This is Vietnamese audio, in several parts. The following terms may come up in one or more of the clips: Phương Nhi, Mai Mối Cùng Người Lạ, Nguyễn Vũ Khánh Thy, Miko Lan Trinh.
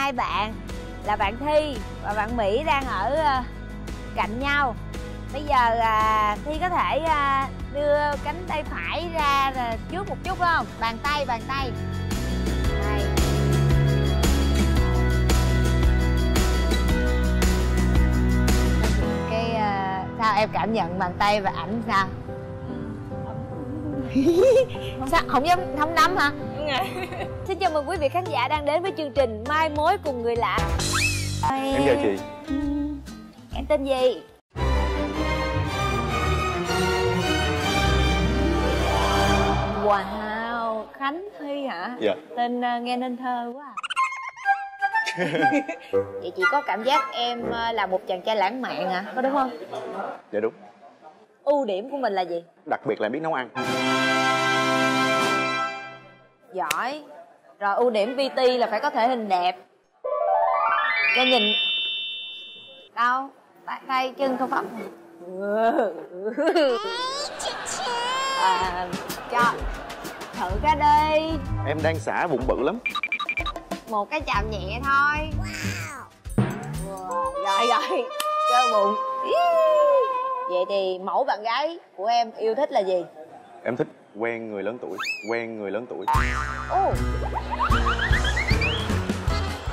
hai bạn là bạn Thy và bạn Mỹ đang ở cạnh nhau. Bây giờ Thy có thể đưa cánh tay phải ra trước một chút không? Bàn tay đây. Cái sao em cảm nhận bàn tay và ảnh sao? Sao không dám, không nắm hả? Xin chào mừng quý vị khán giả đang đến với chương trình Mai Mối Cùng Người Lạ. Em chào chị. Em tên gì? Wow, Khánh Thy hả? Dạ. Tên nghe nên thơ quá à. Vậy chị có cảm giác em là một chàng trai lãng mạn hả? Có đúng không? Dạ đúng. Ưu điểm của mình là gì? Đặc biệt là biết nấu ăn. Giỏi. Rồi ưu điểm VT là phải có thể hình đẹp. Cho nhìn. Đâu? Tay chân không phẩm. Cho thử cái đi. Em đang xả bụng bự lắm. Một cái chạm nhẹ thôi. Wow. Rồi cơ bụng. Vậy thì mẫu bạn gái của em yêu thích là gì? Em thích quen người lớn tuổi.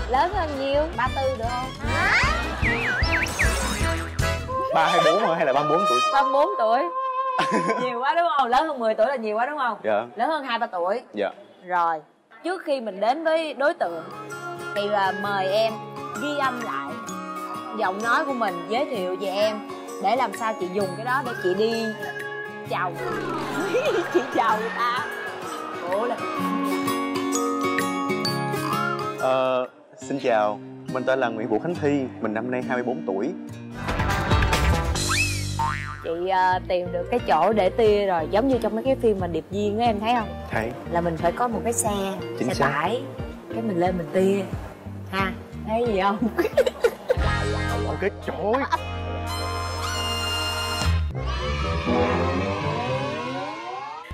Lớn hơn nhiêu? 34 được không? 3 hay 4 hả? Hay là 34 tuổi? 34 tuổi. Nhiều quá đúng không? Lớn hơn 10 tuổi là nhiều quá đúng không? Dạ. Lớn hơn 2-3 tuổi. Dạ. Rồi, trước khi mình đến với đối tượng thì mời em ghi âm lại giọng nói của mình, giới thiệu về em để làm sao chị dùng cái đó để chị đi chào. Chị chào người ta. Xin chào, mình tên là Nguyễn Vũ Khánh Thy, mình năm nay 24 tuổi. Chị tìm được cái chỗ để tia rồi, giống như trong mấy cái phim mà Điệp Viên á, em thấy không? Thấy. Là mình phải có một cái xe, tải, cái mình lên mình tia. Ha, thấy gì không? Cái chỗ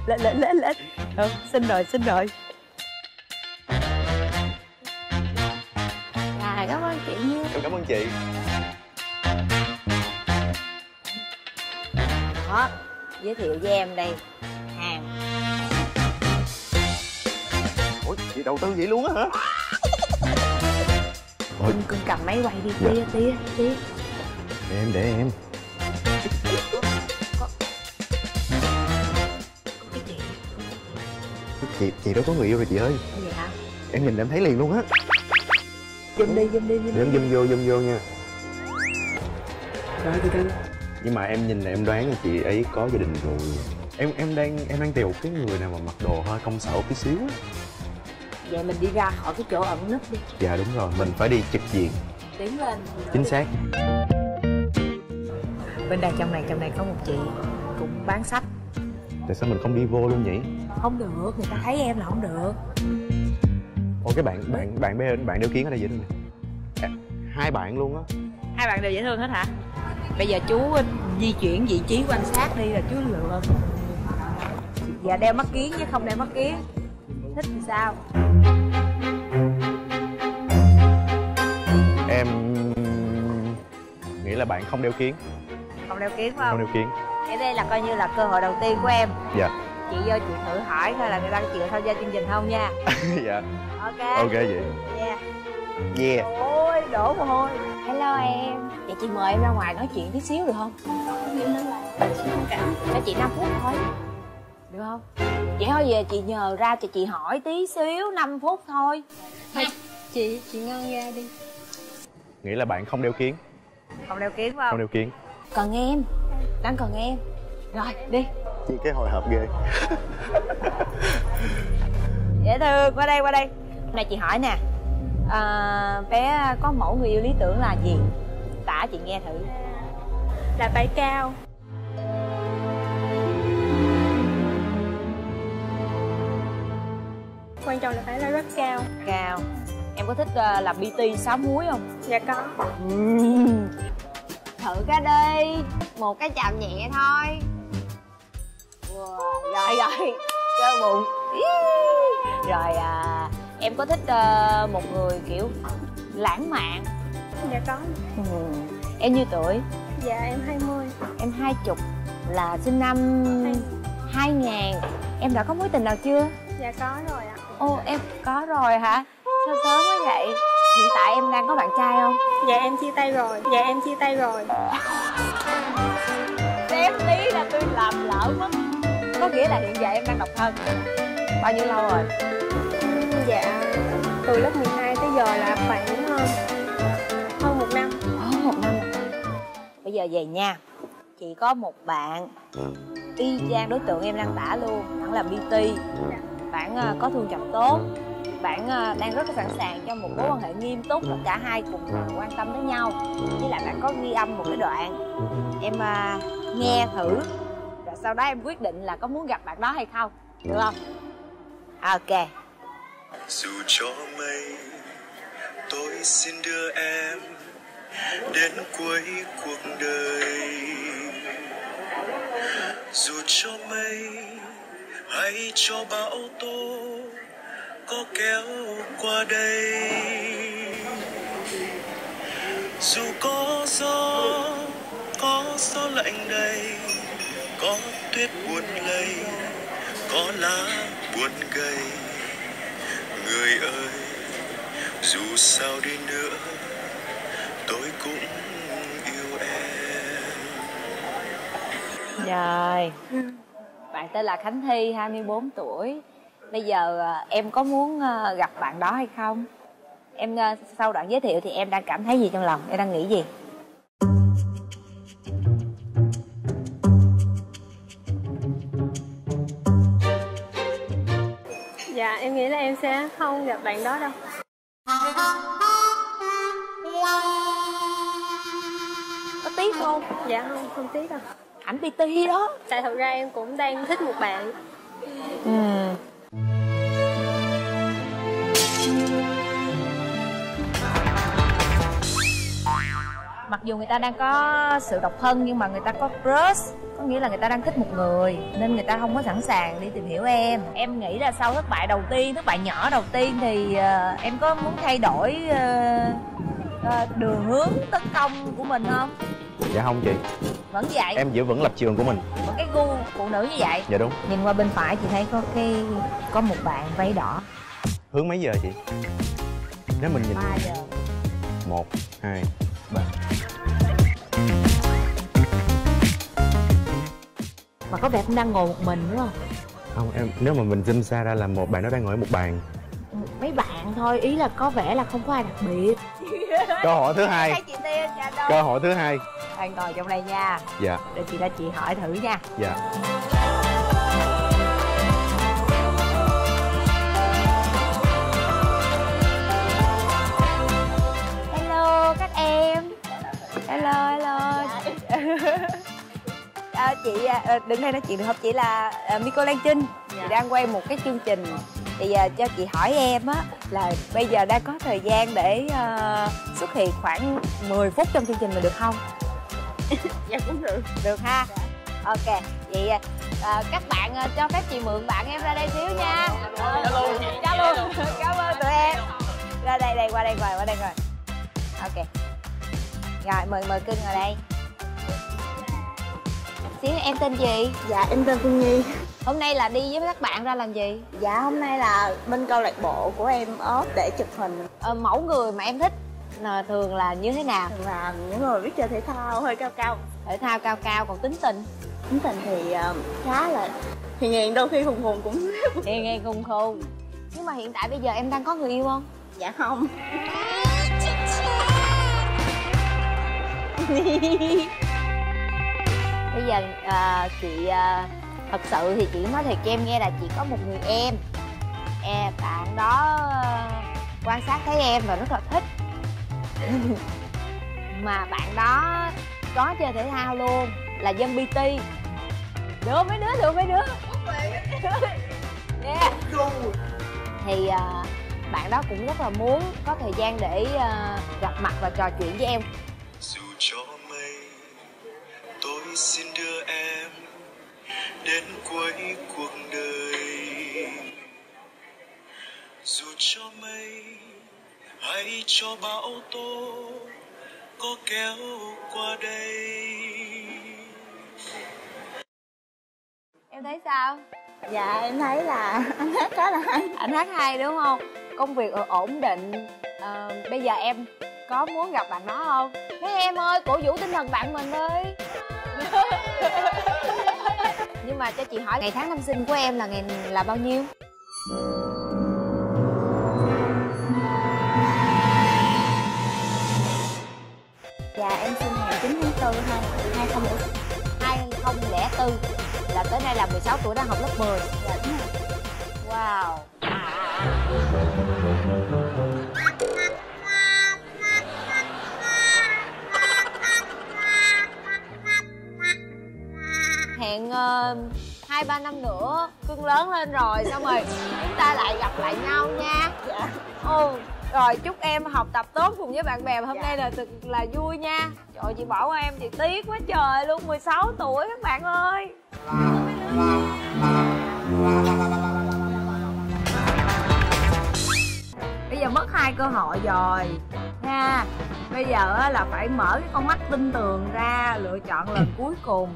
lên ừ, xin rồi à, cảm ơn chị nha. Em cảm ơn chị. Đó, giới thiệu với em đây hàng. Ủa chị đầu tư vậy luôn á hả? Cưng cầm máy quay đi. Dạ. Tía để em chị đó có người yêu rồi chị ơi. Dạ. Em nhìn em thấy liền luôn á. Dùm đi. Dùm vô nha. Rồi từ từ. Nhưng mà em nhìn là em đoán là chị ấy có gia đình rồi. Em đang tìm cái người nào mà mặc đồ hơi công sở tí xíu á. Vậy mình đi ra khỏi cái chỗ ẩn nấp đi. Dạ đúng rồi, mình phải đi trực diện. Tiến lên. Chính xác. Bên đây trong này có một chị cũng bán sách. Tại sao mình không đi vô luôn nhỉ? Không được, người ta thấy em là không được. Ồ, cái bạn bên bạn đeo kiến ở đây dễ thương nè. Hai bạn luôn á. Hai bạn đều dễ thương hết hả? Bây giờ chú di chuyển vị trí quan sát đi là chú lựa. Dạ đeo mắt kiến chứ không đeo mắt kiến. Thích thì sao? Em nghĩ là bạn không đeo kiến. Không đeo kiến phải không? Không đeo kiến. Cái đây là coi như là cơ hội đầu tiên của em. Dạ. Chị vô chị thử hỏi coi là người ta chịu tham gia chương trình không nha. Dạ. Ok vậy. Yeah. Yeah. Ôi đổ mồ hôi. Hello em. Vậy chị mời em ra ngoài nói chuyện tí xíu được không? Cho chị 5 phút thôi. Được không? Vậy thôi về chị nhờ ra cho chị hỏi tí xíu 5 phút thôi. Thôi chị ngon ra đi. Nghĩ là bạn không đeo kiến. Không đeo kiến phải không? Không đeo kiến. Còn em. Đang còn em. Rồi đi. Chị cái hồi hộp ghê. Dễ thương. Qua đây này chị hỏi nè. Bé có mẫu người yêu lý tưởng là gì? Tả chị nghe thử. Là phải cao. Quan trọng là phải là rất cao. Cao. Em có thích là PT 6 múi không? Dạ có. Thử cái đi. Một cái chạm nhẹ thôi. Wow. Rồi cơ bụng. Rồi em có thích một người kiểu lãng mạn? Dạ có. Em nhiêu tuổi? Dạ em 20. Em 20, là sinh năm 2000. Em đã có mối tình nào chưa? Dạ có rồi ạ. Ô em có rồi hả? Sao sớm quá vậy? Hiện tại em đang có bạn trai không? Dạ em chia tay rồi. Em tí là tôi làm lỡ mất. Có nghĩa là hiện giờ em đang độc thân. Bao nhiêu lâu rồi? Dạ từ lớp 12 tới giờ là khoảng hơn 1 năm. Hơn 1 năm. Bây giờ về nha. Chị có một bạn y chang đối tượng em đang tả luôn. Bạn làm BT. Bạn có thu nhập tốt. Bạn đang rất là sẵn sàng cho một mối quan hệ nghiêm túc và cả hai cùng quan tâm đến nhau. Với lại bạn có ghi âm một cái đoạn em nghe thử, rồi sau đó em quyết định là có muốn gặp bạn đó hay không, được không? Ok. Dù cho mây, tôi xin đưa em đến cuối cuộc đời. Dù cho mây hay cho bão tố có kéo qua đây, dù có gió lạnh đây, có tuyết buồn lây, có lá buồn gầy, người ơi dù sao đi nữa tôi cũng yêu em. Rồi, bạn tên là Khánh Thy, 24 tuổi. Bây giờ em có muốn gặp bạn đó hay không? Em sau đoạn giới thiệu thì em đang cảm thấy gì trong lòng? Em đang nghĩ gì? Dạ, em nghĩ là em sẽ không gặp bạn đó đâu. Có tiếc không? Dạ không tiếc đâu. Ảnh PT đó. Tại thật ra em cũng đang thích một bạn. Mặc dù người ta đang có sự độc thân nhưng mà người ta có crush, có nghĩa là người ta đang thích một người nên người ta không có sẵn sàng đi tìm hiểu em. Em nghĩ là sau thất bại đầu tiên, thất bại nhỏ đầu tiên thì em có muốn thay đổi đường hướng tấn công của mình không? Dạ không chị. Vẫn vậy. Em giữ vững lập trường của mình. Vẫn cái gu phụ nữ như vậy. Dạ đúng. Nhìn qua bên phải chị thấy có một bạn váy đỏ. Hướng mấy giờ chị? Nếu mình nhìn 3 giờ. 1, 2, 3. Mà có vẻ cũng đang ngồi một mình đúng không? Không em, nếu mà mình zoom xa ra là một bạn nó đang ngồi ở một bàn. Mấy bạn thôi, ý là có vẻ là không có ai đặc biệt. Cơ hội thứ hai. Cơ hội thứ hai. Anh ngồi trong đây nha. Dạ. Để chị ra chị hỏi thử nha. Dạ. Hello các em. Hello hello. Chị đứng đây nói chuyện được không? Chị là Miko Lan Trinh. Dạ. Chị đang quay một cái chương trình thì cho chị hỏi em á là bây giờ đang có thời gian để xuất hiện khoảng 10 phút trong chương trình mà được không? Dạ cũng được. Được ha. Dạ. Ok vậy các bạn cho phép chị mượn bạn em ra đây xíu nha. Cho luôn. Cảm ơn tụi em. Ra đây qua đây rồi. Ok. Rồi mời cưng ngồi đây. Xíu em tên gì? Dạ em tên Phương Nhi. Hôm nay là đi với các bạn ra làm gì? Dạ hôm nay là bên câu lạc bộ của em ốp để chụp hình. Mẫu người mà em thích thường là như thế nào? Thường là những người biết chơi thể thao, hơi cao cao. Thể thao cao cao, còn tính tình? Tính tình thì khá là hiền hiền, đôi khi khùng khùng cũng hiền hiền khùng khùng. Nhưng mà hiện tại bây giờ em đang có người yêu không? Dạ không. Bây giờ chị thật sự thì chị nói thiệt cho em nghe là chị có một người em. Bạn đó quan sát thấy em và rất là thích. Mà bạn đó có chơi thể thao luôn, là dân PT. Được mấy đứa, yeah. Thì bạn đó cũng rất là muốn có thời gian để gặp mặt và trò chuyện với em. Dù cho mây, tôi xin đưa em đến cuối cuộc đời. Dù cho mây hãy cho bão tố có kéo qua đây. Em thấy sao? Dạ em thấy là anh hát khá là hay. Anh hát hay đúng không? Công việc ổn định. Bây giờ em có muốn gặp bạn đó không? Mấy em ơi, cổ vũ tinh thần bạn mình ơi. Nhưng mà cho chị hỏi ngày tháng năm sinh của em là ngày là bao nhiêu? Dạ em sinh ngày 9 tháng 4 2004. Là tới nay là 16 tuổi, đang học lớp 10. Dạ đúng rồi. Wow. Hẹn 2-3 năm nữa cưng lớn lên rồi xong rồi chúng ta lại gặp lại nhau nha. Dạ. Ừ. Rồi chúc em học tập tốt cùng với bạn bè hôm nay là thật là vui nha. Trời ơi, chị bỏ qua em chị tiếc quá trời luôn, 16 tuổi các bạn ơi. Bây giờ mất hai cơ hội rồi nha. Bây giờ là phải mở cái con mắt tinh tường ra lựa chọn lần cuối cùng.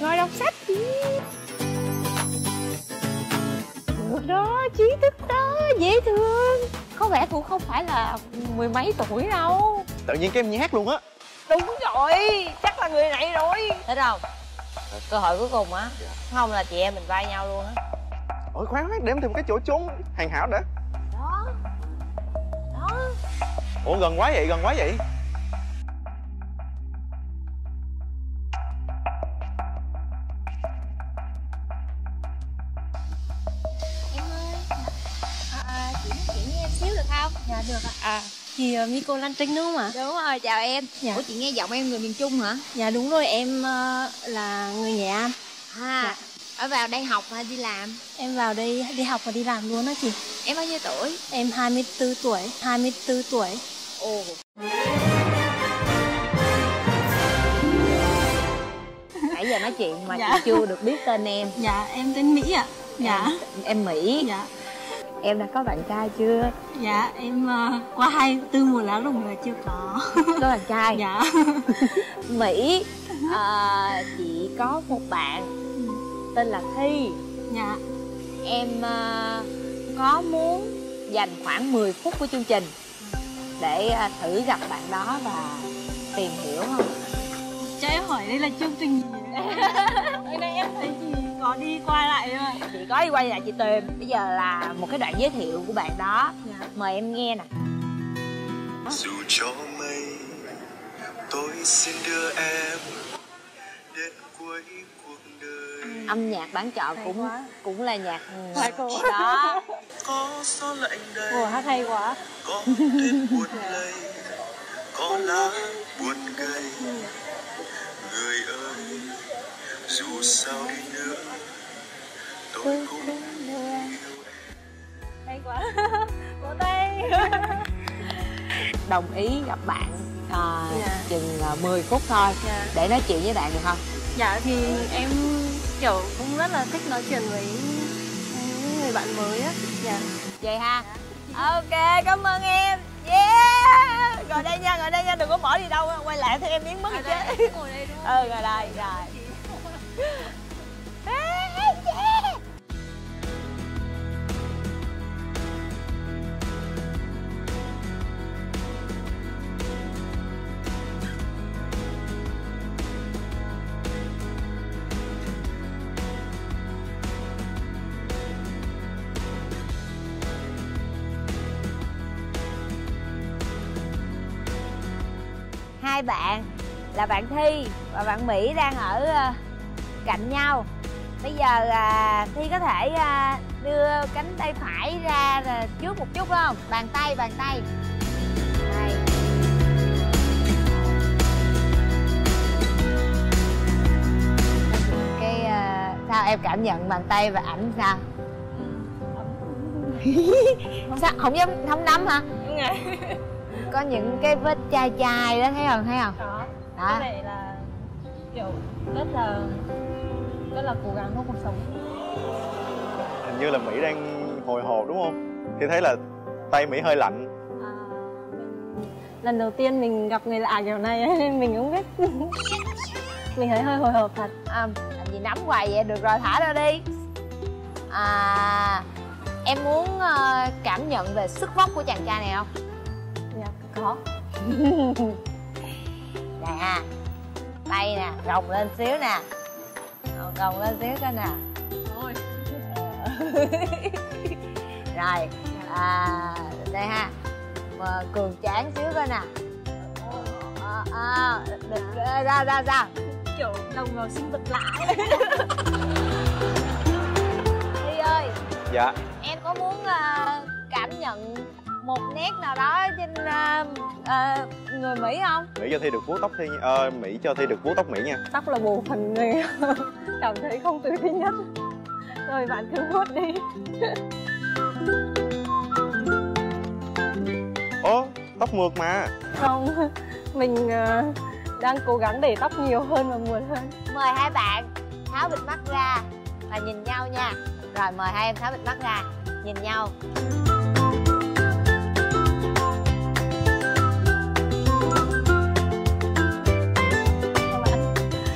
Ngồi đọc sách đó, trí thức đó, dễ thương. Có vẻ cũng không phải là mười mấy tuổi đâu. Tự nhiên cái em nhí hát luôn á. Đúng rồi, chắc là người này rồi. Thấy không? Cơ hội cuối cùng á. Không là chị em mình vai nhau luôn á. Ôi khoan, để em tìm cái chỗ trốn hoàn hảo đã. Đó. Đó. Ủa gần quá vậy, gần quá vậy. Dạ được ạ. Chị Miko Lan Trinh đúng không ạ? Đúng rồi, chào em. Dạ. Ủa chị nghe giọng em người miền Trung hả? Dạ đúng rồi, em là người Nghệ An. Dạ. Ở vào đây học hay đi làm? Em vào đây đi học và đi làm luôn đó chị. Em bao nhiêu tuổi? Em 24 tuổi. 24 tuổi. Ồ. Nãy giờ nói chuyện mà dạ. Chị chưa được biết tên em. Dạ, em tên Mỹ ạ. Dạ. Em Mỹ. Dạ. Em đã có bạn trai chưa? Dạ, em qua 24 mùa lá rụng rồi chưa có. Có bạn trai? Dạ. Mỹ, chị có một bạn tên là Thy. Dạ. Em có muốn dành khoảng 10 phút của chương trình để thử gặp bạn đó và tìm hiểu không? Cho em hỏi đây là chương trình gì? Bữa nay em thấy chị có đi qua lại thôi. Chị có đi qua lại chị tìm. Bây giờ là một cái đoạn giới thiệu của bạn đó. Dạ. Mời em nghe nè. Dù cho mây, tôi xin đưa em đến cuối cuộc đời. Âm nhạc bán chọn cũng là nhạc đó. Có gió lạnh đây. Ủa, hát hay quá. Có đêm buồn lây, có lá buồn gây. Người ơi, dù sao đi nữa, tôi cũng yêu em. Hay quá, vỗ tay. Đồng ý gặp bạn chừng 10 phút thôi để nói chuyện với bạn được không? Dạ thì em kiểu cũng rất là thích nói chuyện với người bạn mới á. Dạ. Vậy ha. Ok, cảm ơn em. Yeah. Ngồi đây nha, đừng có bỏ đi đâu, quay lại thì em biến mất rồi chứ. Ngồi đây đúng không? Ừ, ngồi đây, rồi. Hai bạn là bạn Thy và bạn Mỹ đang ở cạnh nhau. Bây giờ Thy có thể đưa cánh tay phải ra trước một chút không? Bàn tay đây. Cái sao em cảm nhận bàn tay và ảnh sao? Sao không dám không nắm hả? Có những cái vết chai chai đó, thấy không? Có. Đó. Cái này là kiểu rất là cố gắng trong cuộc sống. hình như là Mỹ đang hồi hộp đúng không? Thì thấy là tay Mỹ hơi lạnh. À, mình... lần đầu tiên mình gặp người lạ kiểu này nên mình cũng biết. Mình thấy hơi hồi hộp thật. À, làm gì nắm hoài vậy? Được rồi, thả ra đi. À, em muốn cảm nhận về sức vóc của chàng trai này không? Dạ, có. Nè, tay nè, gồng lên xíu nè. Gồng lên xíu coi nè. Thôi. Rồi, đây ha. Mà cường tráng xíu coi nè. Được, ra. Kiểu đồng hồ sinh vật lạ. Thi ơi. Dạ. Em có muốn cảm nhận một nét nào đó trên người Mỹ không? Mỹ cho Thi được vuốt tóc Thi. Mỹ cho Thi được vuốt tóc Mỹ nha. Tóc là bộ phận người cảm thấy không tự tin nhất. Rồi bạn cứ vuốt đi. Ố, tóc mượt mà. Không, mình đang cố gắng để tóc nhiều hơn và mượt hơn. Mời hai bạn tháo bịt mắt ra và nhìn nhau nha. Rồi mời hai em tháo bịt mắt ra, nhìn nhau.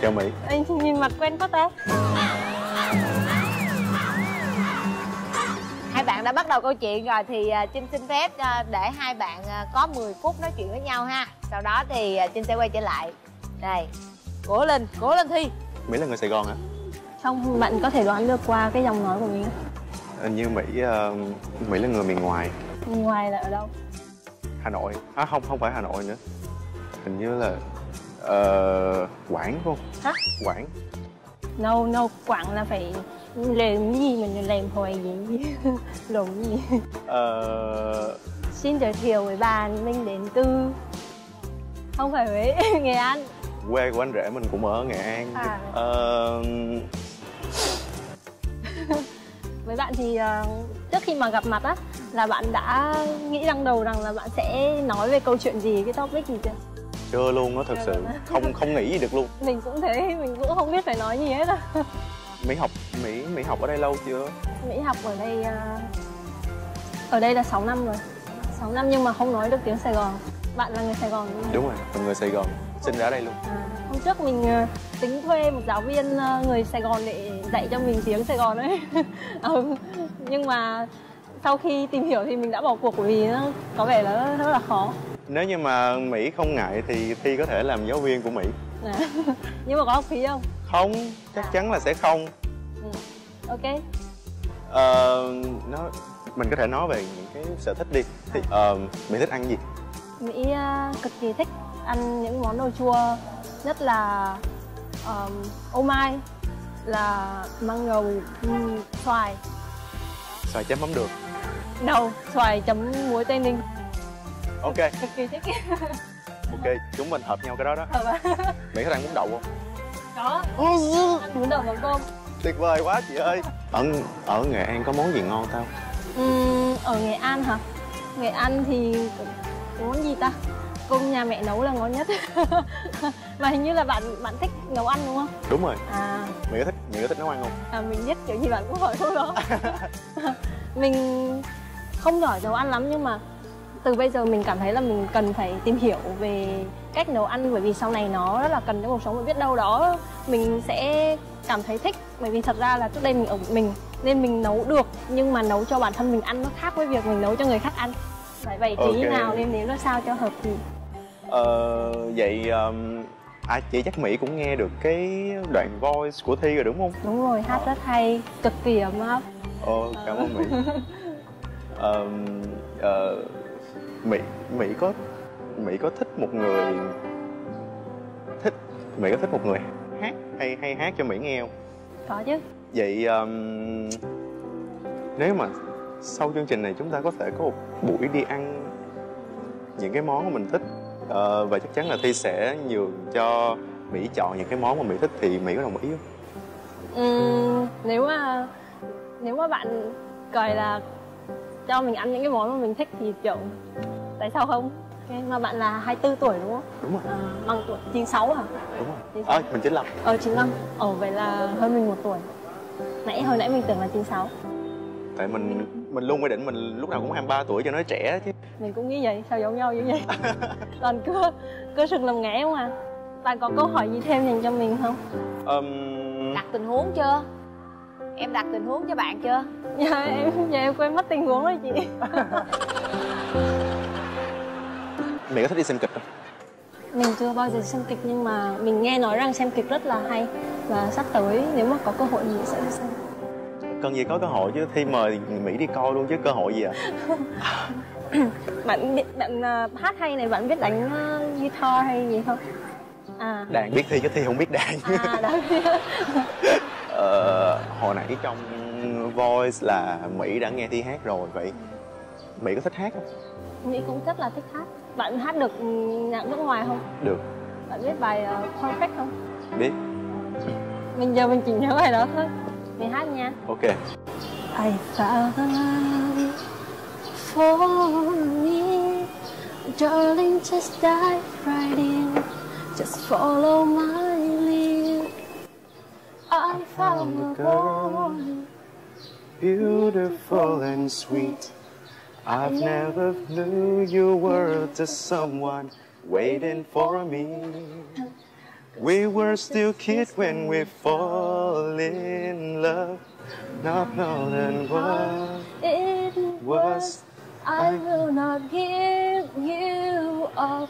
Chào Mỹ. Anh nhìn mặt quen quá ta. Hai bạn đã bắt đầu câu chuyện rồi thì Trinh xin phép để hai bạn có 10 phút nói chuyện với nhau ha. Sau đó thì Trinh sẽ quay trở lại. Đây, cố lên Thi. Mỹ là người Sài Gòn hả? Không, bạn có thể đoán được qua cái giọng nói của mình. Hình như Mỹ là người miền ngoài. Miền ngoài là ở đâu? Hà Nội. À không, không phải Hà Nội nữa. Hình như là Quảng không? Hả? Quảng. No, Quảng là phải làm gì mình làm hồi gì lộn gì. Xin giới thiệu với bạn, mình đến từ không phải Huế, Nghệ An. Quê của anh rể mình cũng ở Nghệ An. À. Với bạn thì trước khi mà gặp mặt á là bạn đã nghĩ trong đầu rằng là bạn sẽ nói về câu chuyện gì, cái topic gì chưa? Chưa luôn á, thật sự không nghĩ gì được luôn. Mình cũng thế, mình cũng không biết phải nói gì hết á. Mỹ học ở đây lâu chưa? Mỹ học ở đây là 6 năm rồi. 6 năm nhưng mà không nói được tiếng Sài Gòn. Bạn là người Sài Gòn đúng không? Đúng rồi, mình người Sài Gòn, sinh ra ở đây luôn. À, hôm trước mình tính thuê một giáo viên người Sài Gòn để dạy cho mình tiếng Sài Gòn ấy. Nhưng mà sau khi tìm hiểu thì mình đã bỏ cuộc vì nó có vẻ là rất là khó. Nếu như mà Mỹ không ngại thì Thi có thể làm giáo viên của Mỹ. À, nhưng mà có học phí không? Không, chắc chắn là sẽ không. Ừ. Ok. Mình có thể nói về những cái sở thích đi. Thì Mỹ thích ăn gì? Mỹ cực kỳ thích ăn những món đồ chua, nhất là ô mai, là măng ngầu, xoài. Xoài chấm mắm đường. Đâu, xoài chấm muối Tây Ninh. Ok. Cực kỳ thích. Ok, chúng mình hợp nhau cái đó đó. Mỹ thích ăn bún đậu không? Có. Ăn bún đậu bằng cơm. Tuyệt vời quá chị ơi. Ở Nghệ An có món gì ngon tao? Ở Nghệ An hả? Nghệ An thì món gì ta? Cơm nhà mẹ nấu là ngon nhất. Mà hình như là bạn thích nấu ăn đúng không? Đúng rồi. À. Mỹ có thích nấu ăn không? À, mình biết kiểu gì bạn cũng hỏi câu đó. Mình không giỏi nấu ăn lắm nhưng mà từ bây giờ mình cảm thấy là mình cần phải tìm hiểu về cách nấu ăn, bởi vì sau này nó rất là cần cho cuộc sống, mình biết đâu đó mình sẽ cảm thấy thích, bởi vì thật ra là trước đây mình ở mình nên mình nấu được, nhưng mà nấu cho bản thân mình ăn nó khác với việc mình nấu cho người khác ăn. Phải vậy tí okay. Nào nêm nếm nó sao cho hợp thì vậy chị chắc Mỹ cũng nghe được cái đoạn voice của Thi rồi đúng không? Đúng rồi, hát rất hay, cực kỳ ấm áp. Cảm ơn Mỹ. Mỹ có thích một người hát hay hát cho Mỹ nghe không? Có chứ. Vậy nếu mà sau chương trình này chúng ta có thể có một buổi đi ăn những cái món mà mình thích, và chắc chắn là Thi sẽ nhường cho Mỹ chọn những cái món mà Mỹ thích, thì Mỹ có đồng ý không? Nếu mà bạn gọi là cho mình ăn những cái món mà mình thích thì kiểu tại sao không? Okay. Mà bạn là 24 tuổi đúng không? Đúng rồi. À, bằng tuổi 96 hả? Đúng rồi. 96. Mình 95. 95. Vậy là hơn mình 1 tuổi. Hồi nãy mình tưởng là 96. Tại mình luôn quy định mình lúc nào cũng 23 tuổi cho nó trẻ chứ. Mình cũng nghĩ vậy, sao giận nhau dữ vậy? Toàn cứ sực làm ngã không à. Bạn còn câu hỏi gì thêm dành cho mình không? Đặt tình huống chưa? Em đặt tình huống cho bạn chưa? Dạ em quên mất tình huống rồi chị. Mẹ có thích đi xem kịch không? Mình chưa bao giờ xem kịch nhưng mà mình nghe nói rằng xem kịch rất là hay. Và sắp tới nếu mà có cơ hội gì sẽ đi xem. Cần gì có cơ hội chứ, Thy mời Mỹ đi coi luôn chứ cơ hội gì ạ? À? Bạn hát hay này, bạn biết đánh guitar hay gì không? À. Đàn biết Thy chứ Thy không biết đàn. À, đã biết. Hồi nãy trong Voice là Mỹ đã nghe Thy hát rồi, vậy Mỹ có thích hát không? Mỹ cũng rất là thích hát. Bạn hát được nhạc nước ngoài không? Được. Bạn biết bài Perfect không? Biết. Mình chỉ nhớ bài đó thôi. Mình hát nha. Ok. I found love for me, darling, just dive right in, just follow my lead. I found a girl beautiful and sweet. I've never knew you were just someone waiting for me. We were still kids when we fall in love, not knowing what it was. I will not give you up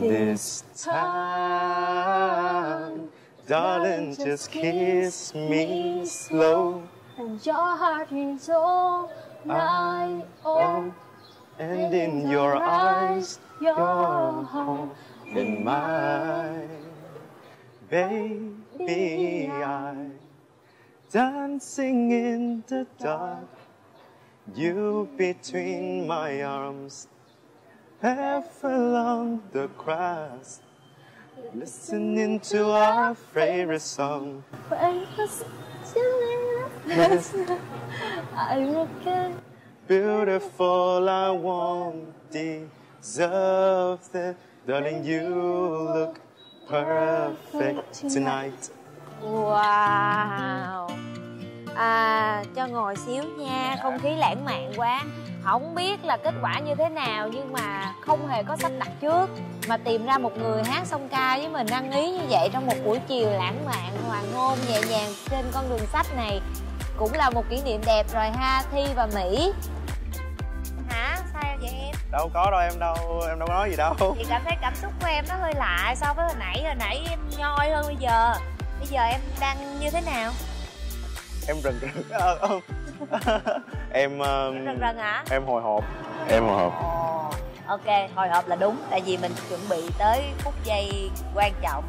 this time. Darling, just kiss me slow. And your heart is all my own, and in your eyes, your home, in mine, baby, I dancing in the dark, you between my arms, half along the grass, listening to our favorite song. Yes, I look at beautiful, I won't deserve that. Darling, you look perfect tonight. Wow. Cho ngồi xíu nha, không khí lãng mạn quá. Không biết là kết quả như thế nào nhưng mà không hề có sắp đặt trước. Mà tìm ra một người hát song ca với mình ăn ý như vậy trong một buổi chiều lãng mạn, hoàng hôn nhẹ nhàng trên con đường sách này cũng là một kỷ niệm đẹp rồi ha Thy và Mỹ. Hả? Sao vậy em? Đâu có đâu em, đâu có nói gì đâu. Thì cảm thấy cảm xúc của em nó hơi lạ so với hồi nãy em nhoi hơn bây giờ. Bây giờ em đang như thế nào? Em rần không. Em rần hả? Em hồi hộp. Em hồi hộp. Ok, hồi hộp là đúng. Tại vì mình chuẩn bị tới phút giây quan trọng.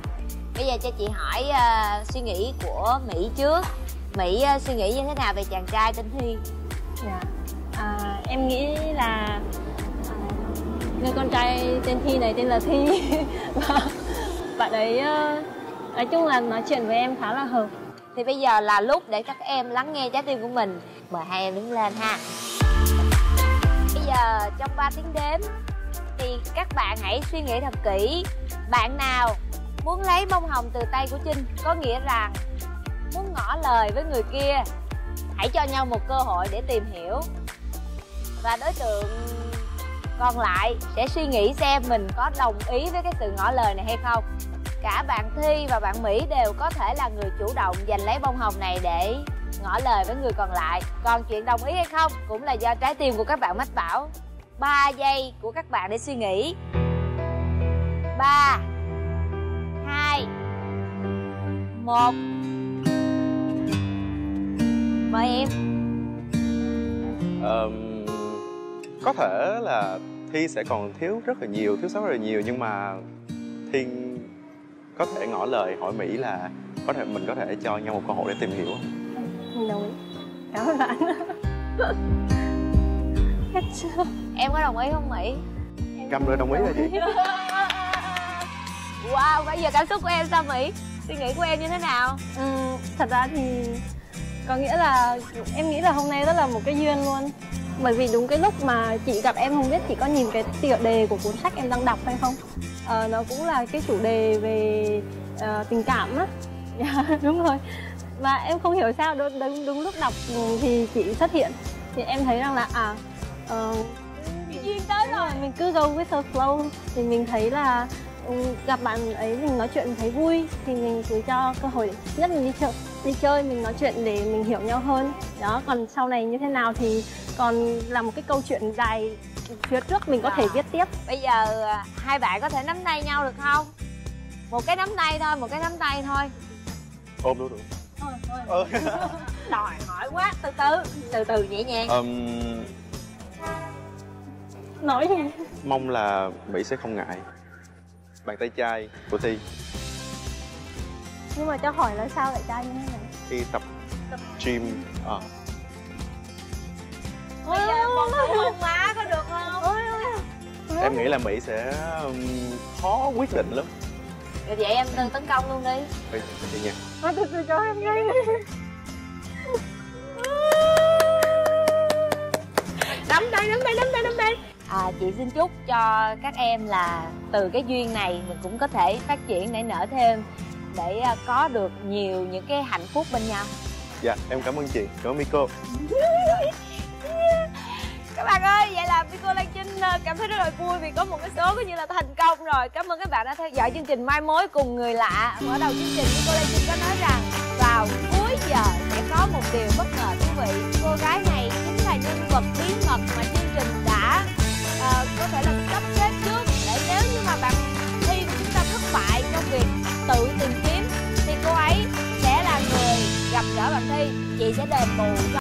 Bây giờ cho chị hỏi suy nghĩ của Mỹ trước. Mỹ suy nghĩ như thế nào về chàng trai tên Thy? Dạ. Em nghĩ là người con trai tên Thy này tên là Thy. Và bạn ấy nói chung là nói chuyện với em khá là hợp. Thì bây giờ là lúc để các em lắng nghe trái tim của mình. Mời hai em đứng lên ha. Bây giờ trong 3 tiếng đếm thì các bạn hãy suy nghĩ thật kỹ. Bạn nào muốn lấy bông hồng từ tay của Trinh, có nghĩa rằng muốn ngỏ lời với người kia, hãy cho nhau một cơ hội để tìm hiểu. Và đối tượng còn lại sẽ suy nghĩ xem mình có đồng ý với cái sự ngỏ lời này hay không. Cả bạn Thy và bạn Mỹ đều có thể là người chủ động giành lấy bông hồng này để ngỏ lời với người còn lại. Còn chuyện đồng ý hay không cũng là do trái tim của các bạn mách bảo. 3 giây của các bạn để suy nghĩ. 3, 2, 1. Mời em. Có thể là Thy sẽ còn thiếu sót rất là nhiều nhưng mà Thy có thể ngỏ lời hỏi Mỹ là mình có thể cho nhau một cơ hội để tìm hiểu. Mình đồng ý. Cảm ơn bạn. Hết chưa? Em có đồng ý không Mỹ? Cầm rồi đồng ý rồi chị. Wow, bây giờ cảm xúc của em sao Mỹ? Suy nghĩ của em như thế nào? Thật ra thì có nghĩa là em nghĩ là hôm nay rất là một cái duyên luôn. Bởi vì đúng cái lúc mà chị gặp em, không biết chị có nhìn cái tựa đề của cuốn sách em đang đọc hay không? Nó cũng là cái chủ đề về tình cảm á. Đúng rồi. Và em không hiểu sao đúng lúc đọc thì chị xuất hiện. thì em thấy rằng là duyên tới rồi, mình cứ go with the flow. Thì mình thấy là gặp bạn ấy mình nói chuyện thấy vui thì mình cứ cho cơ hội, nhất mình đi chơi mình nói chuyện để mình hiểu nhau hơn đó. Còn sau này như thế nào thì còn là một cái câu chuyện dài phía trước mình có thể viết tiếp. Bây giờ hai bạn có thể nắm tay nhau được không? Một cái nắm tay thôi, một cái nắm tay thôi. Ôm luôn được. Thôi. Đòi hỏi quá, từ từ nhẹ nhàng. Nói gì? Mong là Mỹ sẽ không ngại bàn tay chai của Thy. Nhưng mà cho hỏi là sao lại chai như thế này? Khi tập gym. Bây giờ còn không má có được không? Em nghĩ là Mỹ sẽ khó quyết định lắm. Vậy em đừng tấn công luôn đi. Đi nha. Từ từ cho em ngay đi. Nắm tay. Chị xin chúc cho các em là từ cái duyên này mình cũng có thể phát triển để nở thêm, để có được nhiều những cái hạnh phúc bên nhau. Dạ, em cảm ơn chị, cảm ơn Miko. Các bạn ơi, vậy là Miko Lan Trinh cảm thấy rất là vui vì có một cái số coi như là thành công rồi. Cảm ơn các bạn đã theo dõi chương trình Mai Mối Cùng Người Lạ. Mở đầu chương trình, Miko Lan Trinh có nói rằng vào cuối giờ sẽ có một điều bất ngờ thú vị. Cô gái này chính là nhân vật bí mật mà chương trình đã có thể là sắp xếp trước, để nếu như mà bạn Thy của chúng ta thất bại trong việc tự tìm kiếm thì cô ấy sẽ là người gặp gỡ bạn Thy. Chị sẽ đền bù